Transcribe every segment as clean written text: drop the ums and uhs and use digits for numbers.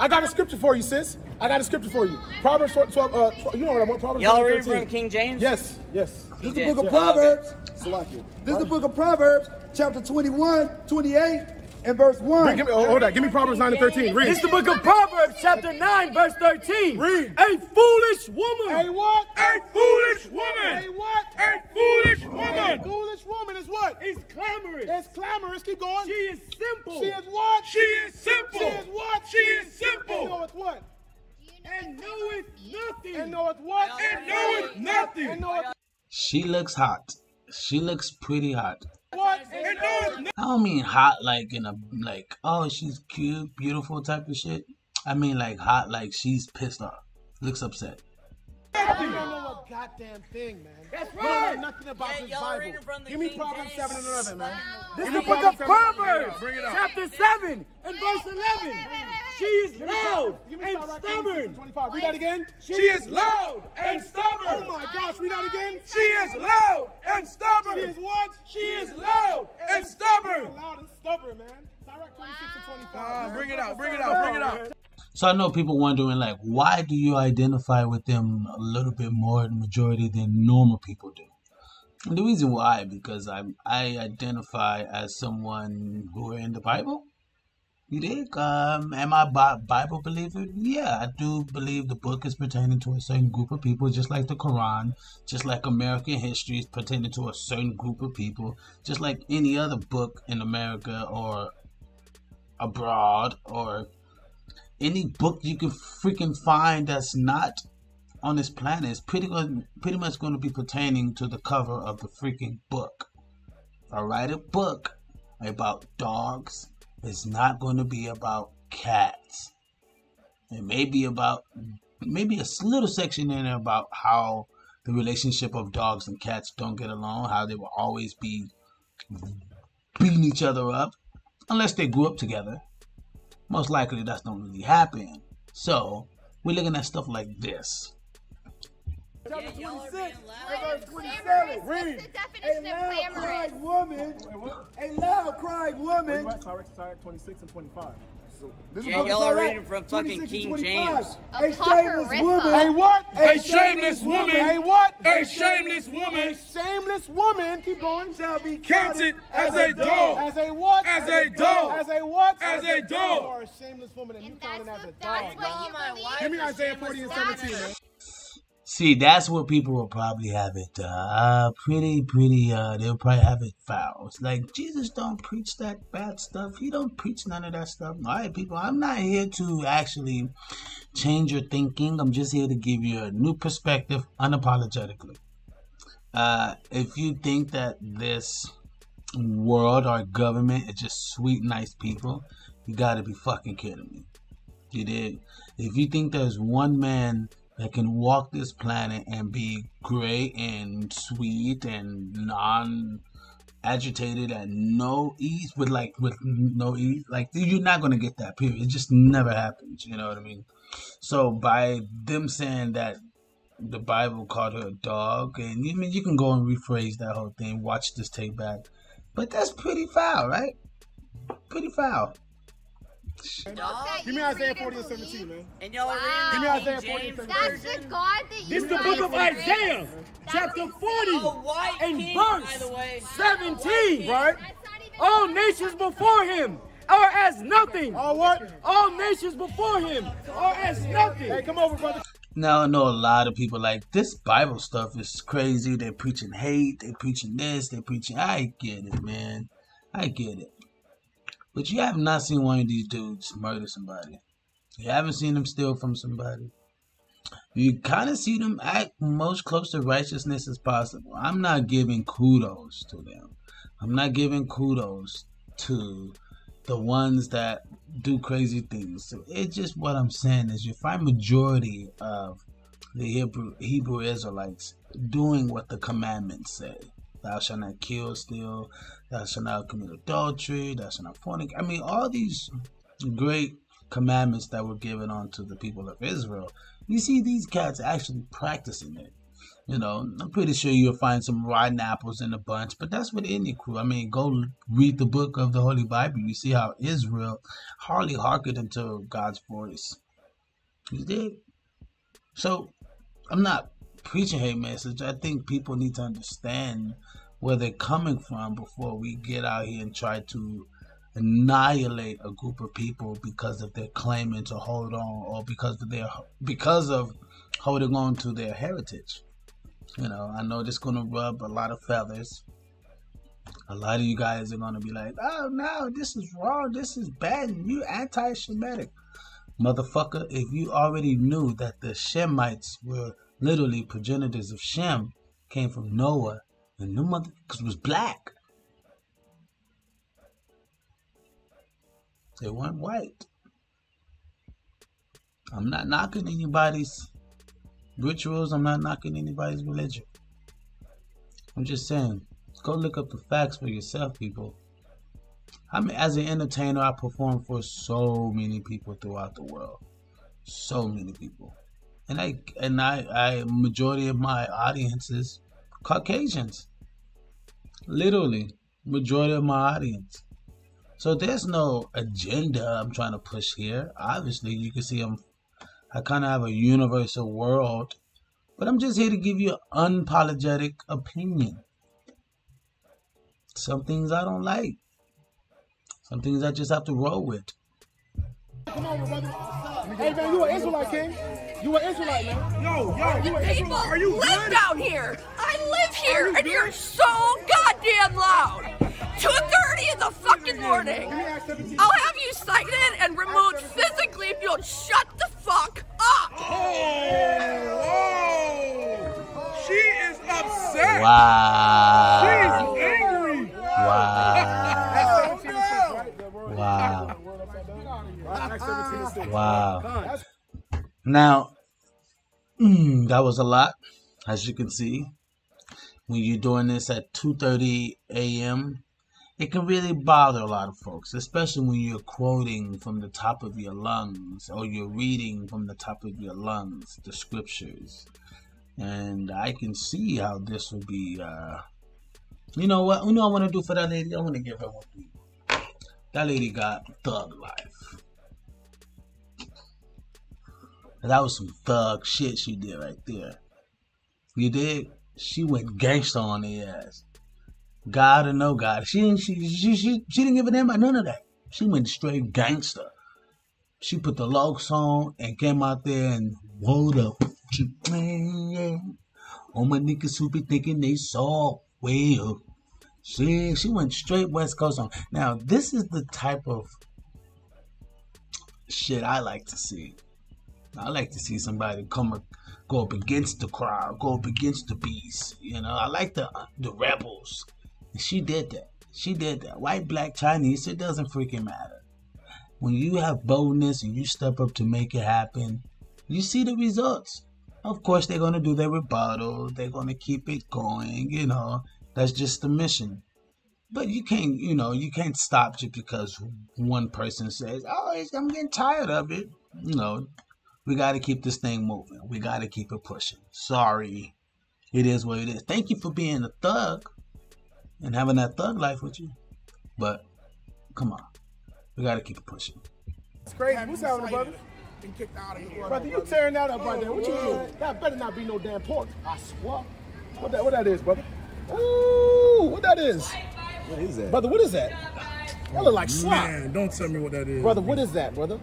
I got a scripture for you, sis. I got a scripture for you. Proverbs 12, you know what I want, Proverbs 12, y'all read from King James? Yes, yes. This is the book of Proverbs. This is the book of Proverbs, chapter 21, 28, and verse 1. Wait, hold on, give me Proverbs 9 and 13, read. This is the book of Proverbs, chapter 9, verse 13. Read. A foolish woman. A what? A foolish woman. A what? A foolish woman. A foolish woman is what? It's clamorous. It's clamorous, keep going. She is simple. She is what? She is simple. She is what? She is simple. And knoweth what? And knoweth nothing. And knoweth what? And knoweth nothing. And knoweth. She looks hot. She looks pretty hot. What? And knoweth. I don't mean hot like in a, like, oh, she's cute, beautiful type of shit. I mean like hot like she's pissed off. Looks upset. I don't know a goddamn thing, man. That's right. Nothing about this Bible. Give me Proverbs 7 and 11, man. This is the book of Proverbs, chapter 7 and verse 11. She is loud and stubborn. Read that again. She is loud and stubborn. Oh my gosh, read that again. She is loud and stubborn. She is what? She is loud and stubborn. Loud and stubborn, man. Direct 26 and 25. Bring it out, bring it out, bring it out. So I know people wondering, like, why do you identify with them a little bit more in the majority than normal people do? And the reason why, because I identify as someone who are in the Bible. You dig? Am I a Bible believer? Yeah, I do believe the book is pertaining to a certain group of people, just like the Quran, just like American history is pertaining to a certain group of people, just like any other book in America or abroad or any book you can freaking find that's not on this planet is pretty much going to be pertaining to the cover of the freaking book. If I write a book about dogs, it's not going to be about cats. It may be about, maybe a little section in there about how the relationship of dogs and cats don't get along, how they will always be beating each other up, unless they grew up together. Most likely that's not really happening. So we're looking at stuff like this. Chapter 26, verse 27. Read. A loud-cried woman. A loud-cried woman. Sorry, 26 and 25. Yeah, y'all are reading from fucking King James. A shameless woman. A what? A shameless woman. A what? A shameless woman. A shameless woman. Keep going. Shall be counted as a dog. As a what? As a dog. As a what? As a dog. You are a shameless woman and you counted as a dog. Give me Isaiah 40 and 17. See, that's what people will probably have it they'll probably have it foul. It's like, Jesus don't preach that bad stuff. He don't preach none of that stuff. All right, people, I'm not here to actually change your thinking. I'm just here to give you a new perspective unapologetically. If you think that this world or government is just sweet, nice people, you got to be fucking kidding me. You did. If you think there's one man that can walk this planet and be great and sweet and non-agitated and no ease, with no ease, like, you're not gonna get that, period. It just never happens, you know what I mean? So by them saying that the Bible called her a dog, and I mean, you can go and rephrase that whole thing, watch this take back, but that's pretty foul, right? Pretty foul. Give me Isaiah 40 and 17, man. And y'all are reading. Give me Isaiah 40 and 17. That's the God that you. This is the book of Isaiah, chapter 40 and verse 17. Right? All nations before him are as nothing. All what? All nations before him are as nothing. Hey, come over, brother. Now, I know a lot of people like, this Bible stuff is crazy. They're preaching hate. They're preaching this. They're preaching. I get it, man. I get it. But you have not seen one of these dudes murder somebody. You haven't seen them steal from somebody. You kind of see them act most close to righteousness as possible. I'm not giving kudos to them. I'm not giving kudos to the ones that do crazy things. So it's just what I'm saying is you find majority of the Hebrew Israelites doing what the commandments say. Thou shalt not kill, steal, thou shalt not commit adultery, thou shalt not fornicate. I mean, all these great commandments that were given unto the people of Israel, you see these cats actually practicing it. You know, I'm pretty sure you'll find some rotten apples in a bunch, but that's with any crew. I mean, go read the book of the Holy Bible. You see how Israel hardly hearkened unto God's voice. You did. So I'm not preaching hate message. I think people need to understand where they're coming from before we get out here and try to annihilate a group of people because of their claiming to hold on, or because of holding on to their heritage. You know, I know this is going to rub a lot of feathers. A lot of you guys are going to be like, oh no, this is wrong, this is bad, and you anti-Shemitic. Motherfucker, if you already knew that the Shemites were literally progenitors of Shem, came from Noah, and them motherfuckers was black. They weren't white. I'm not knocking anybody's rituals. I'm not knocking anybody's religion. I'm just saying, go look up the facts for yourself, people. I mean, as an entertainer, I perform for so many people throughout the world. So many people. And I majority of my audience is Caucasians. Literally, majority of my audience. So there's no agenda I'm trying to push here. Obviously, you can see I kind of have a universal world, but I'm just here to give you an unapologetic opinion. Some things I don't like. Some things I just have to roll with. Come on, brother. Hey, man, you an Israelite, King. You an Israelite, man. Yo, you an Israelite. Are you live down here. I live here, and you're so goddamn loud. 2:30 in the fucking morning. I'll have you cited and removed physically if you'll shut the fuck up. Oh, she is upset. Wow. She's angry. Wow. Wow. Wow. Now, that was a lot, as you can see. When you're doing this at 2:30 a.m., it can really bother a lot of folks, especially when you're quoting from the top of your lungs, or you're reading from the top of your lungs the scriptures. And I can see how this would be, you know what? You know what I want to do for that lady? I want to give her one thing. That lady got thug life. That was some thug shit she did right there. You dig? She went gangster on the ass. God or no God, she didn't give a damn about none of that. She went straight gangster. She put the logs on and came out there and woke up. All my niggas who be thinking they saw way up. She went straight West Coast on. Now this is the type of shit I like to see. I like to see somebody go up against the crowd, go up against the beast. You know, I like the rebels. She did that. She did that. White, black, Chinese, it doesn't freaking matter. When you have boldness and you step up to make it happen, you see the results. Of course, they're going to do their rebuttal. They're going to keep it going, you know. That's just the mission. But you can't, you know, you can't stop just because one person says, oh, I'm getting tired of it. You know, we got to keep this thing moving. We got to keep it pushing. Sorry. It is what it is. Thank you for being a thug and having that thug life with you, but come on, we gotta keep it pushing. It's crazy. What's happening, brother? Been kicked out of here, brother. You tearing that up right there? What you do? That better not be no damn pork. I swear. What that is, brother? Ooh, what that is? What is that, brother? What is that? That look like swine. Man, don't tell me what that is, brother. What is that, brother?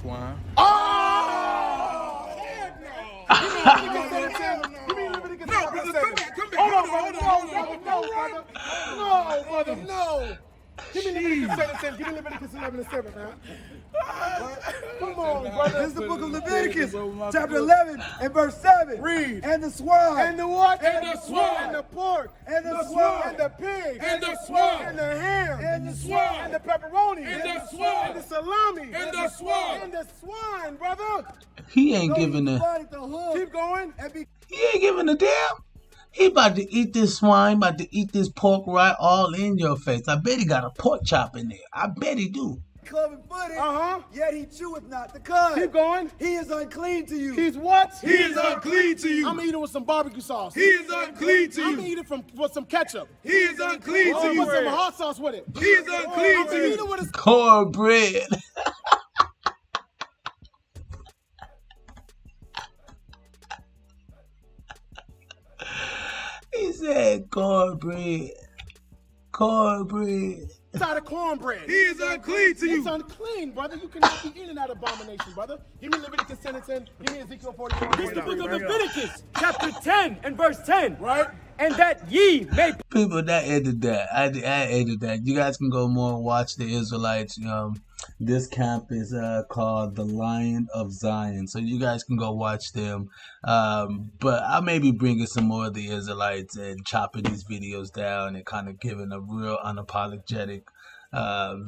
Swine. Oh! Heck no! No, brother, no. Give me Leviticus 11:7, man. Come on, brother. This is the book of Leviticus, chapter 11 and verse 7. Read. And the swine. And the what? And the swine. And the pork. And the swine. And the pig. And the swine. And the ham. And the swine. And the pepperoni. And the swine. And the salami. And the swine. And the swine, brother. He ain't giving a. Keep going. He ain't giving a damn. He about to eat this swine, about to eat this pork right all in your face. I bet he got a pork chop in there. I bet he do. cloven-footed, yet he cheweth not the cud. Keep going. He is unclean to you. He's what? He is unclean to you. I'm eating with some barbecue sauce. He is unclean to you. I'm eating with some ketchup. He is unclean to you. I'm putting some hot sauce with it. He is unclean to you. I'm eating with cornbread. He said cornbread. Cornbread. It's out of cornbread. He is unclean to you. It's unclean, brother. You cannot be in and out of abomination, brother. Give me Leviticus 10 and 10. Give me Ezekiel 44. This is the book of Leviticus, chapter 10 and verse 10. Right? And that ye may... People, that ended that. I ended that. You guys can go more and watch the Israelites. This camp is called the Lion of Zion. So you guys can go watch them. But I may be bringing some more of the Israelites and chopping these videos down and kind of giving a real unapologetic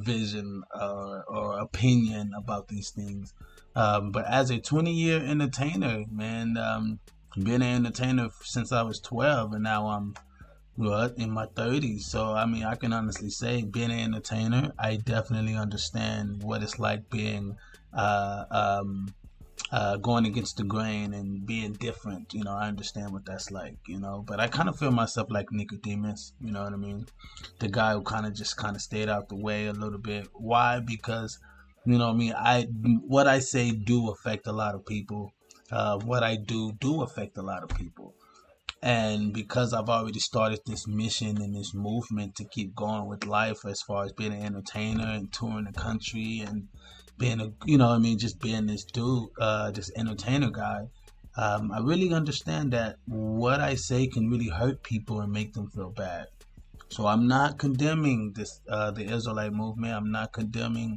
vision or opinion about these things. But as a 20-year entertainer, man... been an entertainer since I was 12, and now I'm in my 30s. So I mean, I can honestly say, being an entertainer, I definitely understand what it's like being going against the grain and being different. You know, I understand what that's like. You know, but I kind of feel myself like Nicodemus. You know what I mean? The guy who kind of just stayed out the way a little bit. Why? Because you know what I mean. What I say do affect a lot of people. What I do affect a lot of people, and because I've already started this mission and this movement to keep going with life, as far as being an entertainer and touring the country and being a, you know what I mean, just being this dude, this entertainer guy, I really understand that what I say can really hurt people and make them feel bad. So I'm not condemning this the Israelite movement. I'm not condemning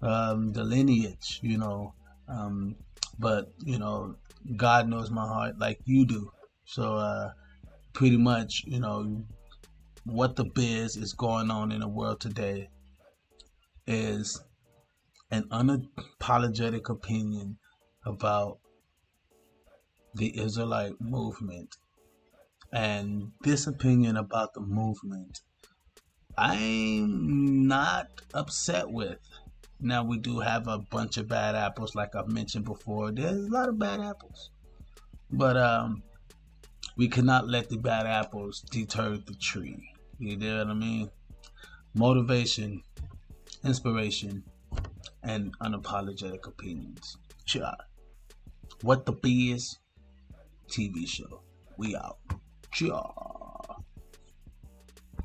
the lineage, you know. But, you know, God knows my heart like you do. So, pretty much, you know, what the biz is going on in the world today is an unapologetic opinion about the Israelite movement. And this opinion about the movement, I'm not upset with. Now, we do have a bunch of bad apples, like I've mentioned before. There's a lot of bad apples. But we cannot let the bad apples deter the tree. You know what I mean? Motivation, inspiration, and unapologetic opinions. Sure. What the Biz TV show. We out. Sure.